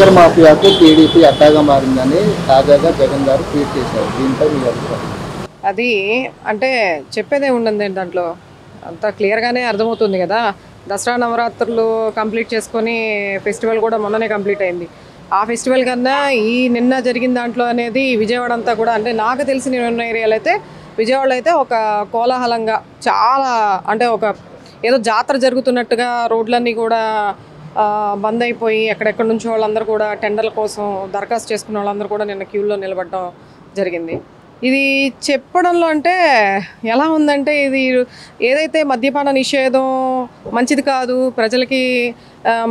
Liquor మాఫియాకు TDP అడ్డగా మారిందని తాజాగా జగన్ గారు ట్వీట్ చేశారు. దీంతో మీ అభిప్రాయం? అది అంటే చెప్పేదే ఉండండి, దాంట్లో అంత క్లియర్గానే అర్థమవుతుంది కదా. దసరా నవరాత్రులు కంప్లీట్ చేసుకొని ఫెస్టివల్ కూడా మొన్ననే కంప్లీట్ అయింది. ఆ ఫెస్టివల్ కన్నా ఈ నిన్న జరిగిన దాంట్లో అనేది విజయవాడ అంతా కూడా, అంటే నాకు తెలిసిన ఉన్న ఏరియాలో అయితే విజయవాడలో అయితే ఒక కోలాహలంగా చాలా, అంటే ఒక ఏదో జాతర జరుగుతున్నట్టుగా రోడ్లన్నీ కూడా బంద్ అయిపోయి ఎక్కడెక్కడి నుంచో వాళ్ళందరూ కూడా టెండర్ల కోసం దరఖాస్తు చేసుకున్న వాళ్ళందరూ కూడా నిన్న క్యూలో నిలబడడం జరిగింది. ఇది చెప్పడంలో అంటే ఎలా ఉందంటే, ఇది ఏదైతే మద్యపాన నిషేధం మంచిది కాదు, ప్రజలకి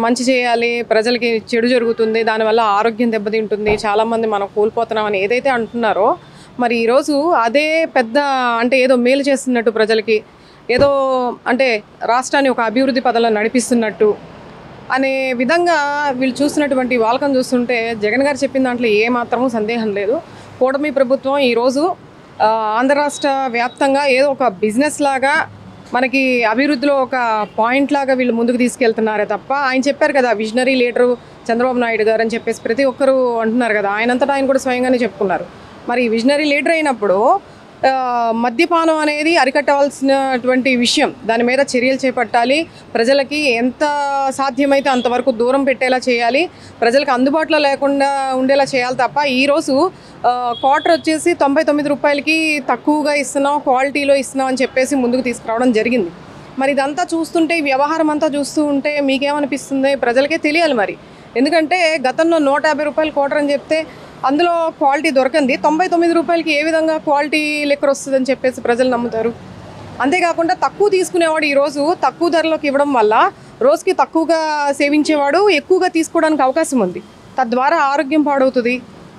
మంచి చేయాలి, ప్రజలకి చెడు జరుగుతుంది, దానివల్ల ఆరోగ్యం దెబ్బతింటుంది, చాలామంది మనం కోల్పోతున్నామని ఏదైతే అంటున్నారో, మరి ఈరోజు అదే పెద్ద అంటే ఏదో మేలు చేస్తున్నట్టు, ప్రజలకి ఏదో అంటే రాష్ట్రాన్ని ఒక అభివృద్ధి పదంలో నడిపిస్తున్నట్టు అనే విధంగా వీళ్ళు చూస్తున్నటువంటి వాల్కం చూస్తుంటే జగన్ గారు చెప్పిన దాంట్లో ఏమాత్రమూ సందేహం లేదు. కూటమి ప్రభుత్వం ఈరోజు ఆంధ్ర రాష్ట్ర వ్యాప్తంగా ఏదో ఒక బిజినెస్ లాగా మనకి అభివృద్ధిలో ఒక పాయింట్ లాగా వీళ్ళు ముందుకు తీసుకెళ్తున్నారే తప్ప, ఆయన చెప్పారు కదా విజనరీ లీడరు చంద్రబాబు నాయుడు గారు అని చెప్పేసి ప్రతి ఒక్కరూ అంటున్నారు కదా, ఆయనంతటా ఆయన కూడా స్వయంగానే చెప్పుకున్నారు. మరి విజనరీ లీడర్ అయినప్పుడు మద్యపానం అనేది అరికట్టవలసినటువంటి విషయం, దాని మీద చర్యలు చేపట్టాలి, ప్రజలకి ఎంత సాధ్యమైతే అంతవరకు దూరం పెట్టేలా చేయాలి, ప్రజలకు అందుబాటులో లేకుండా ఉండేలా చేయాలి తప్ప, ఈరోజు క్వార్టర్ వచ్చేసి 99 రూపాయలకి తక్కువగా ఇస్తున్నాం, క్వాలిటీలో ఇస్తున్నాం అని చెప్పేసి ముందుకు తీసుకురావడం జరిగింది. మరి ఇదంతా చూస్తుంటే, ఈ వ్యవహారం అంతా చూస్తూ ఉంటే మీకేమనిపిస్తుంది? ప్రజలకే తెలియాలి మరి. ఎందుకంటే గతంలో 150 రూపాయలు క్వార్టర్ అని చెప్తే అందులో క్వాలిటీ దొరకంది, 99 రూపాయలకి ఏ విధంగా క్వాలిటీ లిక్కర్ వస్తుందని చెప్పేసి ప్రజలు నమ్ముతారు. అంతేకాకుండా తక్కువ తీసుకునేవాడు ఈరోజు తక్కువ ధరలోకి ఇవ్వడం వల్ల రోజుకి తక్కువగా సేవించేవాడు ఎక్కువగా తీసుకోవడానికి అవకాశం ఉంది, తద్వారా ఆరోగ్యం పాడవుతుంది.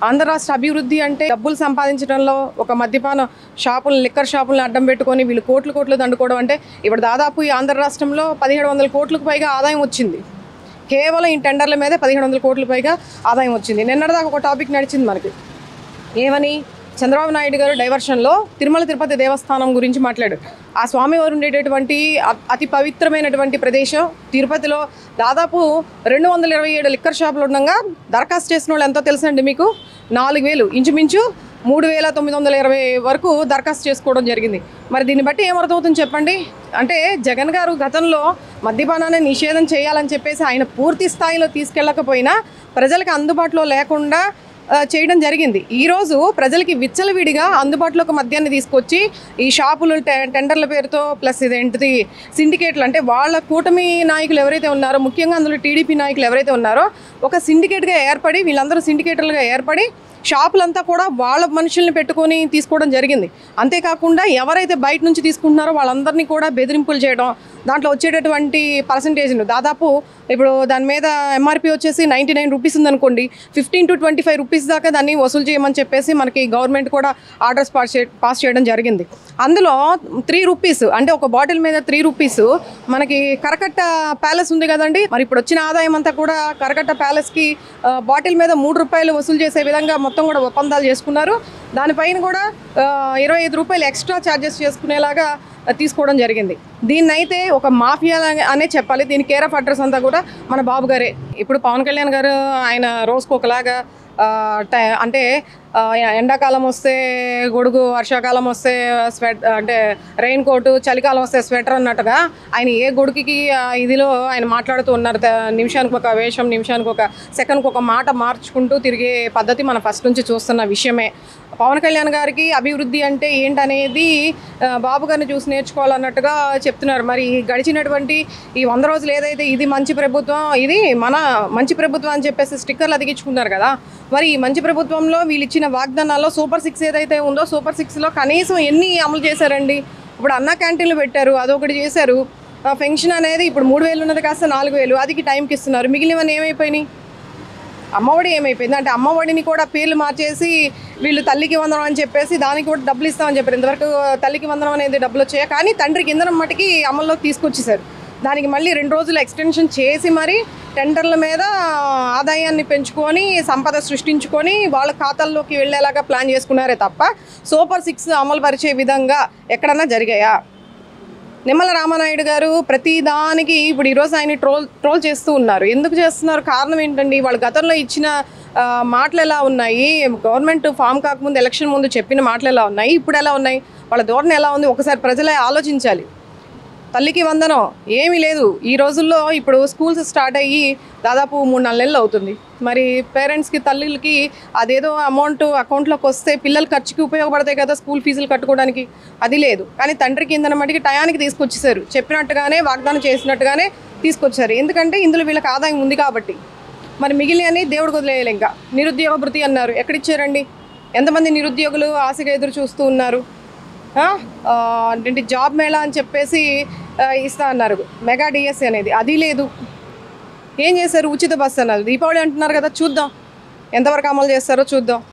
ఆంధ్ర రాష్ట్ర అభివృద్ధి అంటే డబ్బులు సంపాదించడంలో ఒక మద్యపాన షాపులను, లిక్కర్ షాపులను అడ్డం పెట్టుకొని వీళ్ళు కోట్లు కోట్లు దండుకోవడం. అంటే ఇప్పుడు దాదాపు ఈ ఆంధ్ర రాష్ట్రంలో 1700 కోట్లకు పైగా ఆదాయం వచ్చింది, కేవలం ఈ టెండర్ల మీదే 1700 కోట్ల పైగా ఆదాయం వచ్చింది. నిన్నటిదాకా ఒక టాపిక్ నడిచింది మనకి, ఏమని? చంద్రబాబు నాయుడు గారు డైవర్షన్లో తిరుమల తిరుపతి దేవస్థానం గురించి మాట్లాడారు. ఆ స్వామివారు ఉండేటటువంటి అతి పవిత్రమైనటువంటి ప్రదేశం తిరుపతిలో దాదాపు 227 లిక్కర్ షాపులు ఉండగా దరఖాస్తు చేసిన వాళ్ళు ఎంతో తెలుసండి మీకు, 4000, ఇంచుమించు 3920 వరకు దరఖాస్తు చేసుకోవడం జరిగింది. మరి దీన్ని బట్టి ఏమర్థమవుతుంది చెప్పండి? అంటే జగన్ గారు గతంలో మద్యపానాన్ని నిషేధం చేయాలని చెప్పేసి ఆయన పూర్తి స్థాయిలో తీసుకెళ్ళకపోయినా ప్రజలకు అందుబాటులో లేకుండా చేయడం జరిగింది. ఈరోజు ప్రజలకి విచ్చలవిడిగా అందుబాటులోకి మద్యాన్ని తీసుకొచ్చి ఈ షాపులు టెండర్ల పేరుతో, ప్లస్ ఇదేంటిది సిండికేట్లు, అంటే వాళ్ళ కూటమి నాయకులు ఎవరైతే ఉన్నారో, ముఖ్యంగా అందులో టీడీపీ నాయకులు ఎవరైతే ఉన్నారో, ఒక సిండికేట్గా ఏర్పడి వీళ్ళందరూ సిండికేటర్లుగా ఏర్పడి షాపులంతా కూడా వాళ్ళ మనుషుల్ని పెట్టుకొని తీసుకోవడం జరిగింది. అంతేకాకుండా ఎవరైతే బయట నుంచి తీసుకుంటున్నారో వాళ్ళందరినీ కూడా బెదిరింపులు చేయడం, దాంట్లో వచ్చేటటువంటి పర్సంటేజ్ను దాదాపు ఇప్పుడు దాని మీద ఎంఆర్పీ వచ్చేసి 99 రూపీస్ ఉందనుకోండి, 15 to 25 రూపీస్ దాకా దాన్ని వసూలు చేయమని చెప్పేసి మనకి గవర్నమెంట్ కూడా ఆర్డర్స్ పాస్ చేయడం జరిగింది. అందులో 3 రూపీస్ అంటే ఒక బాటిల్ మీద 3 రూపీస్ మనకి కరకట్ట ప్యాలెస్ ఉంది కదండి, మరి ఇప్పుడు వచ్చిన ఆదాయం అంతా కూడా కరకట్ట ప్యాలెస్కి బాటిల్ మీద 3 రూపాయలు వసూలు చేసే విధంగా మొత్తం కూడా ఒప్పందాలు చేసుకున్నారు. దానిపైన కూడా 25 రూపాయలు ఎక్స్ట్రా ఛార్జెస్ చేసుకునేలాగా తీసుకోవడం జరిగింది. దీన్నైతే ఒక మాఫియా అనే చెప్పాలి. దీని కేర్ ఆఫ్ అడ్రస్ అంతా కూడా మన బాబు గారే. ఇప్పుడు పవన్ కళ్యాణ్ గారు ఆయన రోజుకు ఒకలాగా, అంటే ఎండాకాలం వస్తే గొడుగు, వర్షాకాలం వస్తే అంటే రెయిన్ కోటు, చలికాలం వస్తే స్వెటర్ అన్నట్టుగా ఆయన ఏ గొడుగుకి ఇదిలో ఆయన మాట్లాడుతూ ఉన్నారు. నిమిషానికి ఒక వేషం, నిమిషానికి ఒక సెకండ్కి ఒక మాట మార్చుకుంటూ తిరిగే పద్ధతి మనం ఫస్ట్ నుంచి చూస్తున్న విషయమే. పవన్ కళ్యాణ్ గారికి అభివృద్ధి అంటే ఏంటనేది బాబు గారిని చూసి నేర్చుకోవాలన్నట్టుగా చెప్తున్నారు. మరి గడిచినటువంటి ఈ 100 రోజులు ఏదైతే ఇది మంచి ప్రభుత్వం, ఇది మన మంచి ప్రభుత్వం అని చెప్పేసి స్టిక్కర్లు అతికించుకున్నారు కదా, మరి ఈ మంచి ప్రభుత్వంలో వీళ్ళు ఇచ్చిన వాగ్దానాల్లో సూపర్ 6 ఏదైతే ఉందో, సూపర్ 6లో కనీసం ఎన్ని అమలు చేశారండి? ఇప్పుడు అన్న క్యాంటీన్లు పెట్టారు, అదొకటి చేశారు. పెన్షన్ అనేది ఇప్పుడు 3000 ఉన్నది కాస్త 4000, అది టైంకి ఇస్తున్నారు. మిగిలినవన్నీ ఏమైపోయినాయి? అమ్మఒడి ఏమైపోయింది? అంటే అమ్మఒడిని కూడా పేర్లు మార్చేసి వీళ్ళు తల్లికి వందనం అని చెప్పేసి దానికి కూడా డబ్బులు ఇస్తామని చెప్పారు. ఇంతవరకు తల్లికి వందనం అనేది డబ్బులు వచ్చాయి, కానీ తండ్రికి ఇంధనం మట్టికి అమల్లోకి తీసుకొచ్చేసారు. దానికి మళ్ళీ 2 రోజులు ఎక్స్టెన్షన్ చేసి మరి టెండర్ల మీద ఆదాయాన్ని పెంచుకొని సంపద సృష్టించుకొని వాళ్ళ ఖాతాల్లోకి వెళ్ళేలాగా ప్లాన్ చేసుకున్నారే తప్ప సూపర్ 6 అమలు పరిచే విధంగా ఎక్కడన్నా జరిగాయా? నిమ్మల రామనాయుడు గారు ప్రతి దానికి ఇప్పుడు ఈ రోజు ఆయన ట్రోల్ చేస్తూ ఉన్నారు. ఎందుకు చేస్తున్నారు, కారణం ఏంటండి? వాళ్ళ గతంలో ఇచ్చిన మాటలు ఎలా ఉన్నాయి? గవర్నమెంట్ ఫామ్ కాకముందు ఎలక్షన్ ముందు చెప్పిన మాటలు ఎలా ఉన్నాయి? ఇప్పుడు ఎలా ఉన్నాయి? వాళ్ళ ధోరణి ఎలా ఉంది? ఒకసారి ప్రజలే ఆలోచించాలి. తల్లికి వందనం ఏమీ లేదు ఈ రోజుల్లో. ఇప్పుడు స్కూల్స్ స్టార్ట్ అయ్యి దాదాపు 3-4 నెలలు అవుతుంది. మరి పేరెంట్స్కి తల్లికి అదేదో అమౌంట్ అకౌంట్లోకి వస్తే పిల్లల ఖర్చుకి ఉపయోగపడతాయి కదా, స్కూల్ ఫీజులు కట్టుకోవడానికి. అది లేదు. కానీ తండ్రి కిందన మటుకి టయానికి తీసుకొచ్చేసారు, చెప్పినట్టుగానే వాగ్దానం చేసినట్టుగానే తీసుకొచ్చారు. ఎందుకంటే ఇందులో వీళ్ళకి ఆదాయం ఉంది కాబట్టి. మరి మిగిలినవి దేవుడికి వదిలేయాలి. ఇంకా నిరుద్యోగ భృతి అన్నారు, ఎక్కడిచ్చారండి? ఎంతమంది నిరుద్యోగులు ఆశగా ఎదురు చూస్తూ ఉన్నారు. అంటే జాబ్ మేళా అని చెప్పేసి ఇస్తా అన్నారు, మెగా డిఎస్సీ అనేది, అది లేదు. ఏం చేశారు? ఉచిత బస్సు అన్నారు. దీపావళి అంటున్నారు కదా, చూద్దాం ఎంతవరకు అమలు చేస్తారో చూద్దాం.